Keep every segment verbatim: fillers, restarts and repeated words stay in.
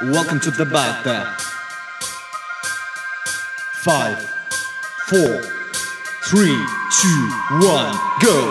Welcome to the battle. Five, four, three, two, one, go!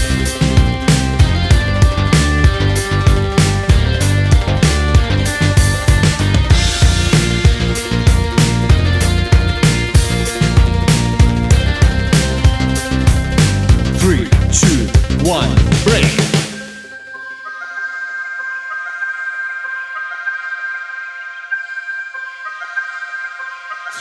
Three, two, one, break!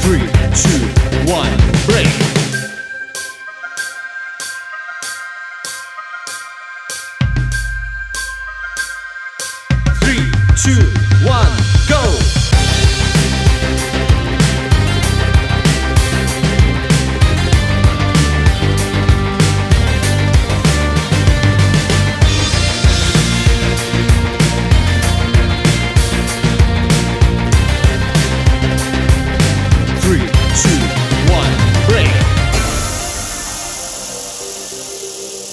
Three, two, one, break! Three, two, one, go! Three, two, one,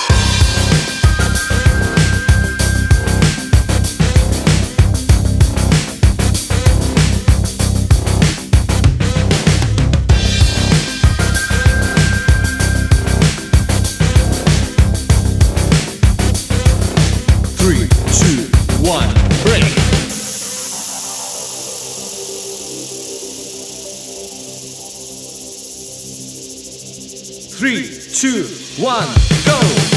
break! Three, two, one, go!